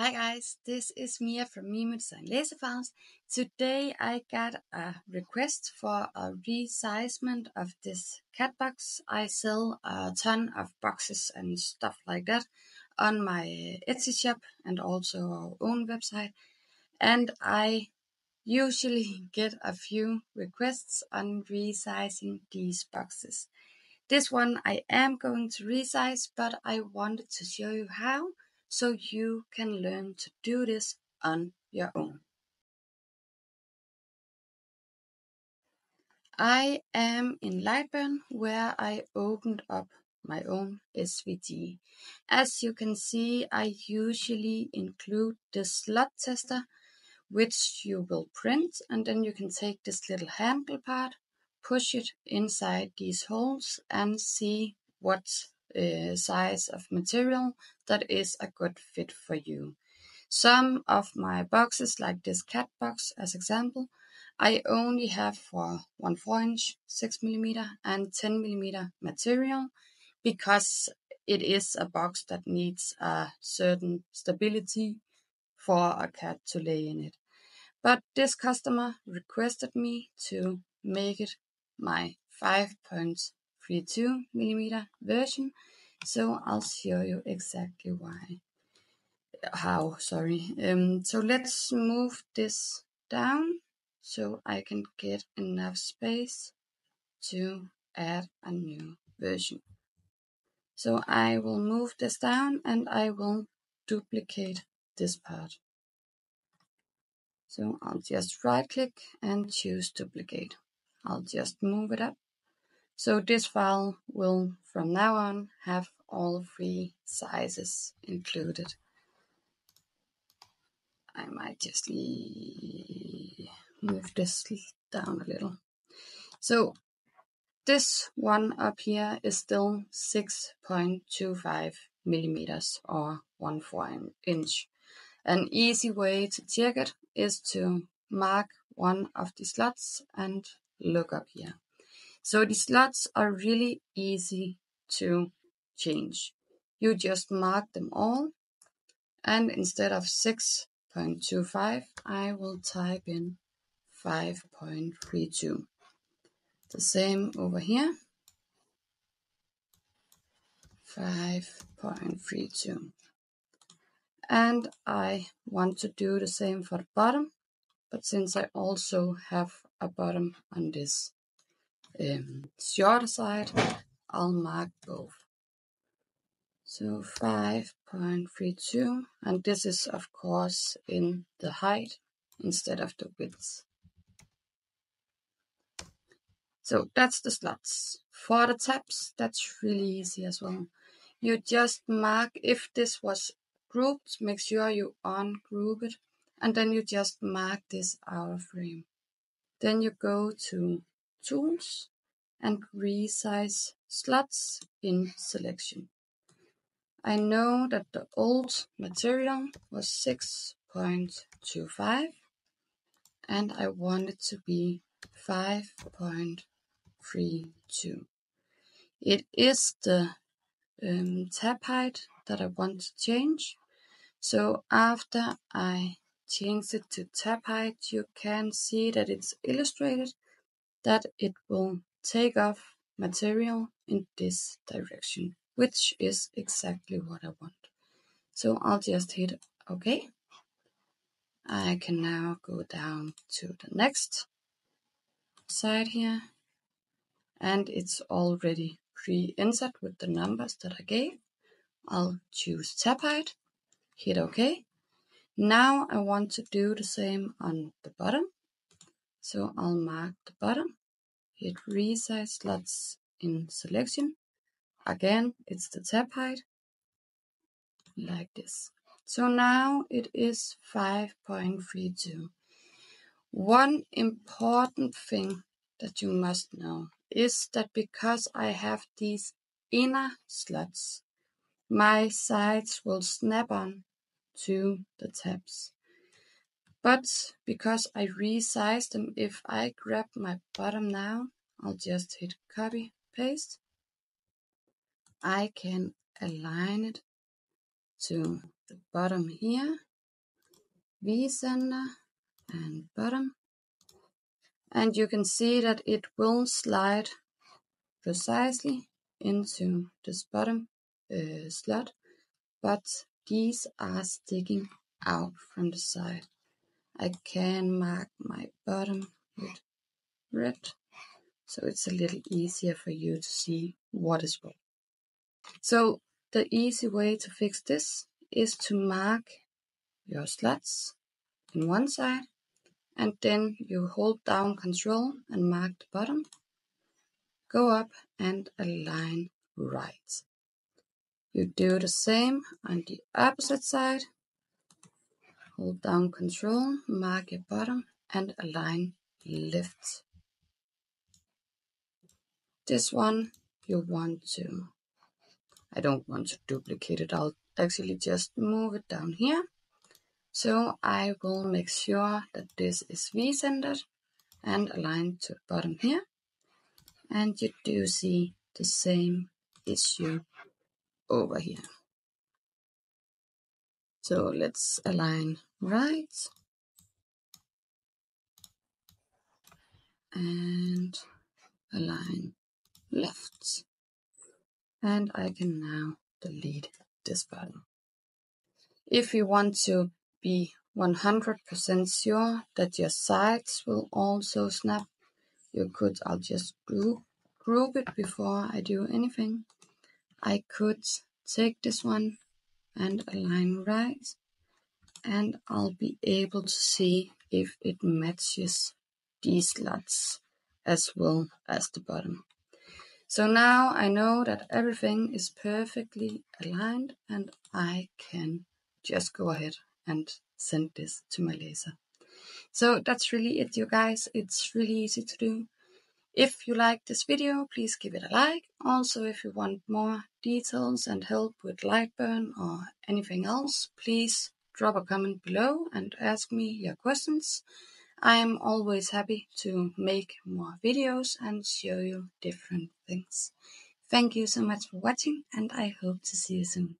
Hi guys, this is Mia from Mimo Design Laser Files. Today I got a request for a resizement of this cat box. I sell a ton of boxes and stuff like that on my Etsy shop and also our own website. And I usually get a few requests on resizing these boxes. This one I am going to resize, but I wanted to show you how, so you can learn to do this on your own. I am in Lightburn, where I opened up my own SVG. As you can see, I usually include the slot tester, which you will print, and then you can take this little handle part, push it inside these holes, and see what's size of material that is a good fit for you. Some of my boxes, like this cat box as example, I only have for 1/4 inch, 6 millimeter and 10 millimeter material, because it is a box that needs a certain stability for a cat to lay in it. But this customer requested me to make it my 5.32 millimeter version, so I'll show you exactly so let's move this down so I can get enough space to add a new version. So I will move this down and I will duplicate this part. So I'll just right click and choose duplicate. I'll just move it up. So this file will from now on have all 3 sizes included. I might just move this down a little. So this one up here is still 6.25 millimeters or 1/4 inch. An easy way to check it is to mark one of the slots and look up here. So the slots are really easy to change. You just mark them all, and instead of 6.25, I will type in 5.32. The same over here, 5.32. And I want to do the same for the bottom, but since I also have a bottom on this shorter side, I'll mark both. So 5.32, and this is of course in the height instead of the width. So that's the slots. For the tabs, that's really easy as well. You just mark, if this was grouped, make sure you ungroup it, and then you just mark this out of frame. Then you go to Tools and resize slots in selection. I know that the old material was 6.25 and I want it to be 5.32. It is the tab height that I want to change. So after I change it to tab height, you can see that it's illustrated that it will take off material in this direction, which is exactly what I want. So I'll just hit OK. I can now go down to the next side here, and it's already pre-inset with the numbers that I gave. I'll choose tab height, hit OK. Now I want to do the same on the bottom. So I'll mark the bottom, hit resize slots in selection. Again, it's the tab height, like this. So now it is 5.32. One important thing that you must know is that because I have these inner slots, my sides will snap on to the tabs. But because I resized them, if I grab my bottom now, I'll just hit copy, paste. I can align it to the bottom here Wiesen and bottom. And you can see that it will slide precisely into this bottom slot, but these are sticking out from the side. I can mark my bottom with red, so it's a little easier for you to see what is what. So the easy way to fix this is to mark your slots in one side, and then you hold down Control and mark the bottom, go up and align right. You do the same on the opposite side, hold down Control, mark your bottom and align left. This one you want to, I don't want to duplicate it, I'll actually just move it down here. So I will make sure that this is V-centered and aligned to the bottom here. And you do see the same issue over here. So let's align right. And align left. And I can now delete this button. If you want to be 100% sure that your sides will also snap, you could, I'll just group it before I do anything. I could take this one and align right, and I'll be able to see if it matches these slots as well as the bottom. So now I know that everything is perfectly aligned, and I can just go ahead and send this to my laser. So that's really it, you guys. It's really easy to do. If you like this video, please give it a like. Also, if you want more details and help with Lightburn or anything else, please drop a comment below and ask me your questions. I'm always happy to make more videos and show you different things. Thank you so much for watching, and I hope to see you soon.